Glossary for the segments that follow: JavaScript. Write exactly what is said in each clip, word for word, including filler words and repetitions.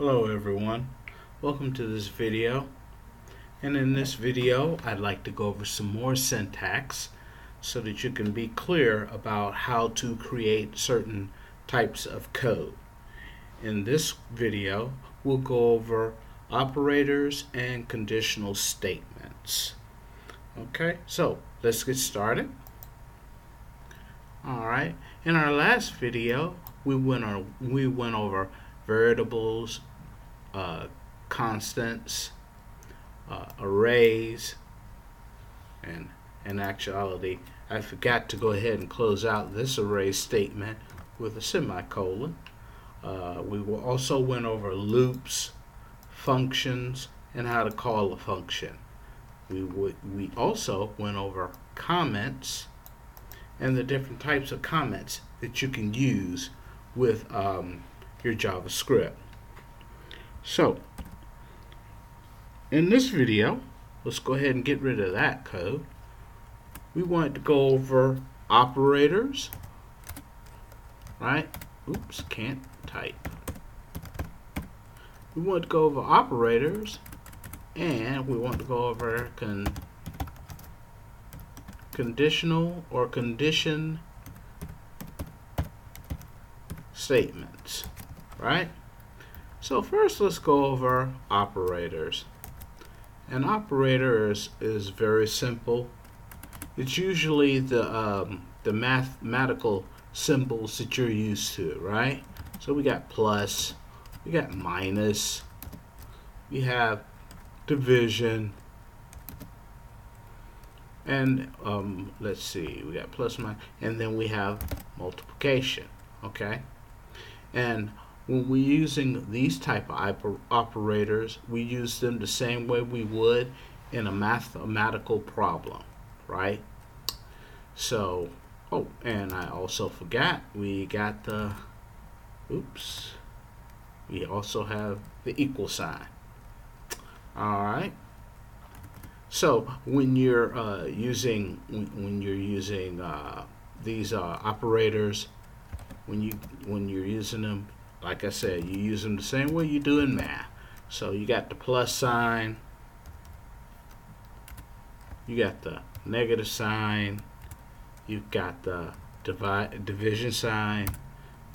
Hello everyone, welcome to this video, and in this video I'd like to go over some more syntax so that you can be clear about how to create certain types of code. In this video we'll go over operators and conditional statements. Okay, so let's get started. Alright, in our last video we went, on, we went over variables, Uh, constants, uh, arrays, and in actuality I forgot to go ahead and close out this array statement with a semicolon. Uh, we will also went over loops, functions, and how to call a function. We, we also went over comments and the different types of comments that you can use with um, your JavaScript. So, in this video, let's go ahead and get rid of that code. We want to go over operators, right? Oops, can't type. We want to go over operators, and we want to go over con conditional or condition statements, right? So first let's go over operators. An operator is, is very simple. It's usually the, um, the mathematical symbols that you're used to, right? So we got plus, we got minus, we have division, and um, let's see, we got plus, minus, and then we have multiplication, okay? And when we're using these type of oper operators, we use them the same way we would in a mathematical problem, right? So, oh, and I also forgot we got the, oops, we also have the equal sign. All right. So when you're uh, using when, when you're using uh, these uh, operators, when you when you're using them, like I said, you use them the same way you do in math. So you got the plus sign, you got the negative sign, you've got the divide, division sign,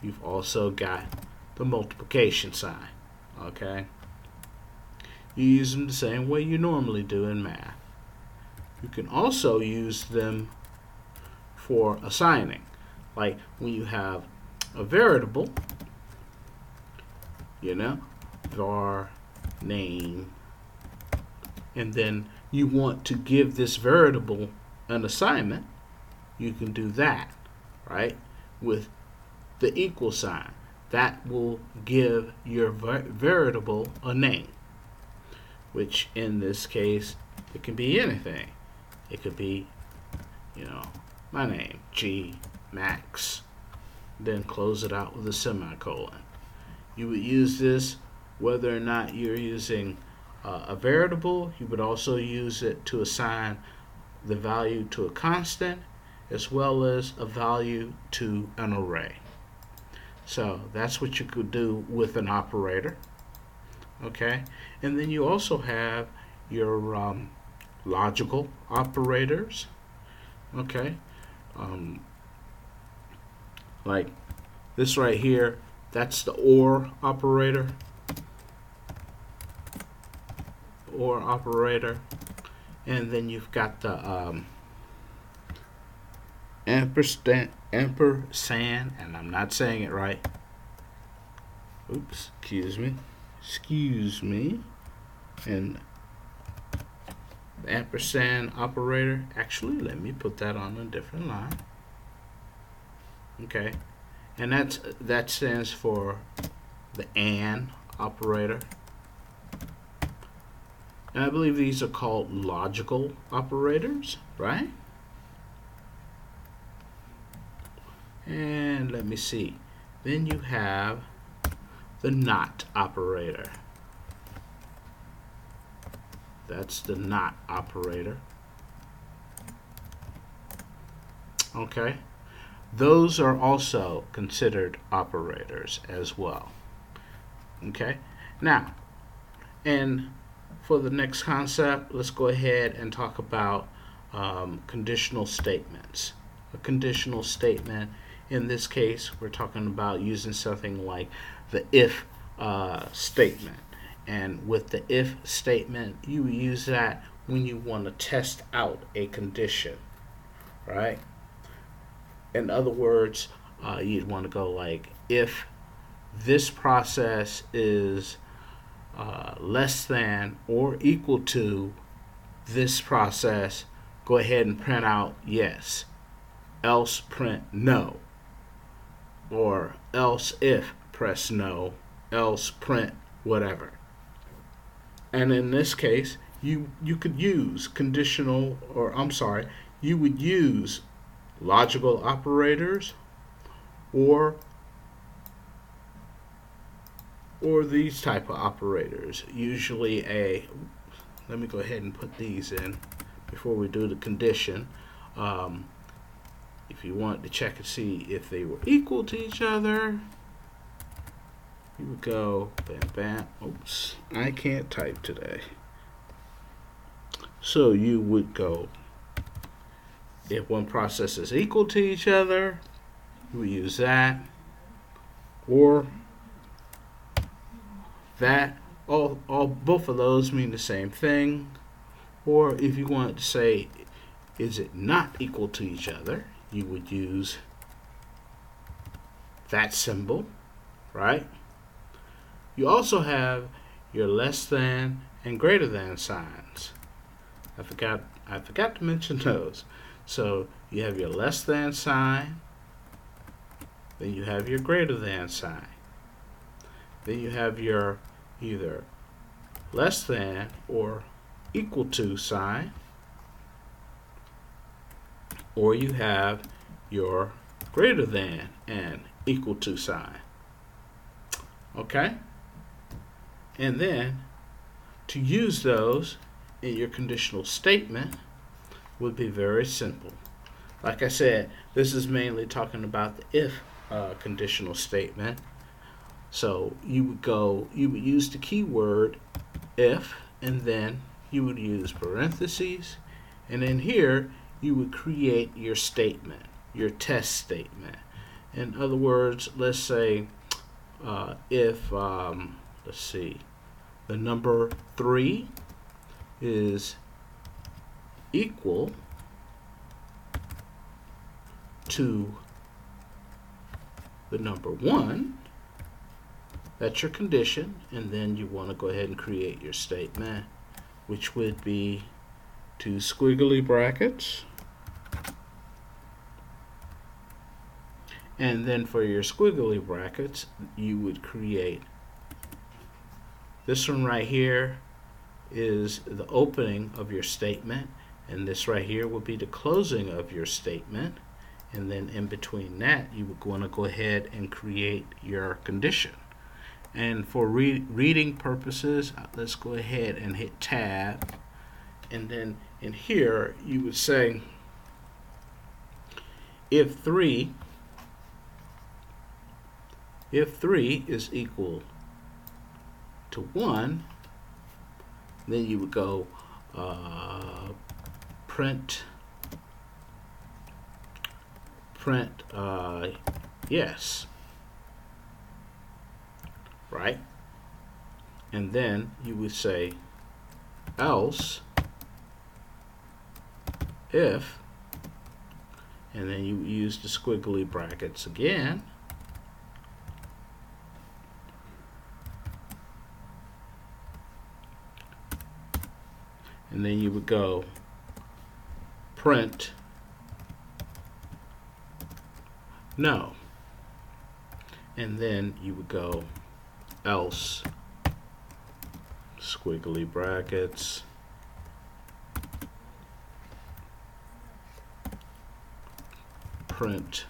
you've also got the multiplication sign, okay? You use them the same way you normally do in math. You can also use them for assigning, like when you have a variable, you know, var name, and then you want to give this variable an assignment, you can do that, right, with the equal sign. That will give your variable a name, which in this case, it can be anything. It could be, you know, my name, G, Max, then close it out with a semicolon. You would use this whether or not you're using uh, a variable. You would also use it to assign the value to a constant as well as a value to an array. So that's what you could do with an operator. Okay, and then you also have your um, logical operators. Okay, um, like this right here. That's the OR operator, OR operator, and then you've got the um, ampersand, ampersand, and I'm not saying it right. Oops, excuse me, excuse me, and the ampersand operator. Actually, let me put that on a different line. Okay. And that's, that stands for the AND operator. And I believe these are called logical operators, right? And let me see. Then you have the NOT operator. That's the NOT operator. Okay. Those are also considered operators as well, okay? Now, and for the next concept, let's go ahead and talk about um, conditional statements. A conditional statement, in this case, we're talking about using something like the if uh, statement. And with the if statement, you use that when you want to test out a condition, right? In other words, uh, you'd want to go like, if this process is uh, less than or equal to this process, go ahead and print out yes, else print no, or else if press no, else print whatever. And in this case, you you could use conditional, or I'm sorry, you would use logical operators, or or these type of operators. Usually a, let me go ahead and put these in before we do the condition. Um, if you want to check and see if they were equal to each other, you would go bam bam. Oops, I can't type today. So you would go, if one process is equal to each other, you would use that, or that. All, all both of those mean the same thing. Or if you wanted to say, is it not equal to each other, you would use that symbol, right? You also have your less than and greater than signs. I forgot I forgot to mention those. So you have your less than sign, then you have your greater than sign. Then you have your either less than or equal to sign, or you have your greater than and equal to sign. Okay? And then to use those in your conditional statement would be very simple. Like I said, this is mainly talking about the if uh, conditional statement. So you would go, you would use the keyword if, and then you would use parentheses, and in here you would create your statement, your test statement. In other words, let's say uh, if um, let's see, the number three is equal to the number one, that's your condition, and then you want to go ahead and create your statement, which would be two squiggly brackets, and then for your squiggly brackets you would create this one right here is the opening of your statement, and this right here will be the closing of your statement, and then in between that you would want to go ahead and create your condition. And for re reading purposes, let's go ahead and hit tab, and then in here you would say if three if three is equal to one, then you would go uh, print print uh, yes, right? And then you would say else if, and then you use the squiggly brackets again, and then you would go print no, and then you would go else squiggly brackets, print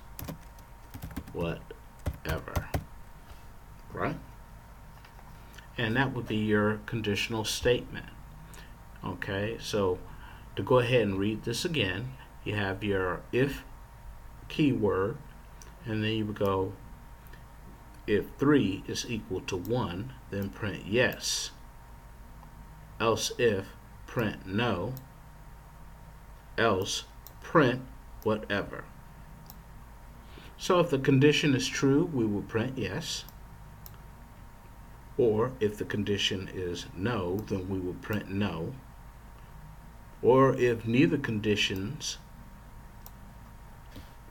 whatever, right? And that would be your conditional statement. Okay, so to go ahead and read this again, you have your if keyword, and then you would go If three is equal to one, then print yes. Else if, print no. Else, print whatever. So if the condition is true, we will print yes. Or if the condition is no, then we will print no. Or if neither conditions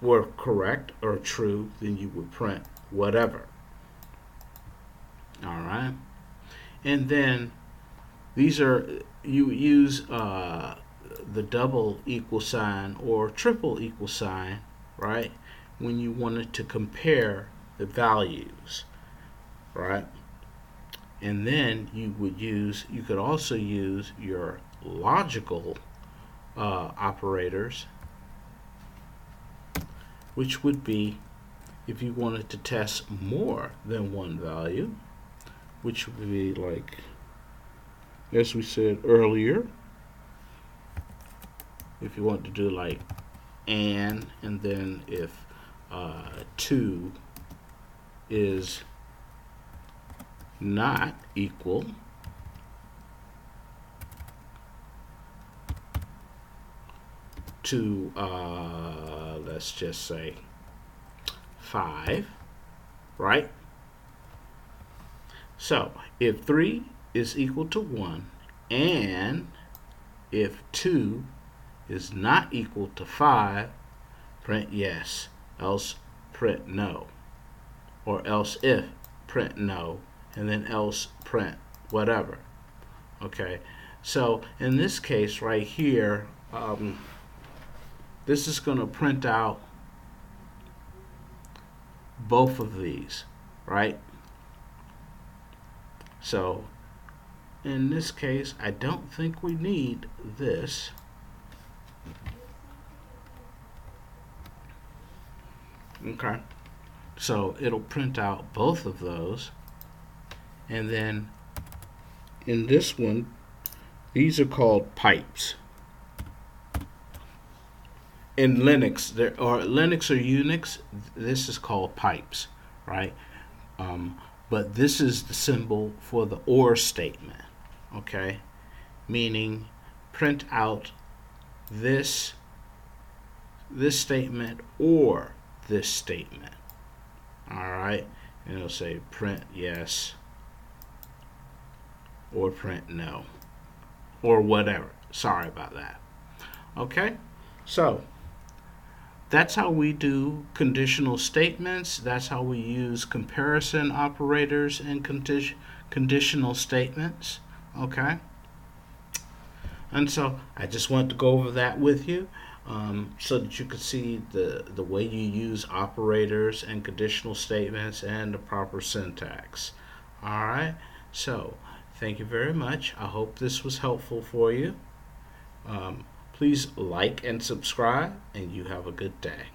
were correct or true, then you would print whatever. All right. And then these are, you use uh, the double equal sign or triple equal sign, right? When you wanted to compare the values, right? And then you would use, you could also use your logical uh, operators, which would be if you wanted to test more than one value, which would be like, as we said earlier, if you want to do like and, and then if uh, two is not equal, to uh, let's just say five, right? So if three is equal to one and if two is not equal to five, print yes, else print no, or else if, print no, and then else print whatever. Okay, so in this case right here, um, this is going to print out both of these, right? So in this case, I don't think we need this. Okay, so it'll print out both of those. And then in this one, these are called pipes. In Linux, there or Linux or Unix, this is called pipes, right? Um, but this is the symbol for the OR statement, okay? Meaning, print out this this statement or this statement. All right, and it'll say print yes or print no or whatever. Sorry about that. Okay, so that's how we do conditional statements. That's how we use comparison operators and condi conditional statements. Okay, and so I just wanted to go over that with you, um, so that you could see the the way you use operators and conditional statements and the proper syntax. All right, so thank you very much. I hope this was helpful for you. Um, Please like and subscribe, and you have a good day.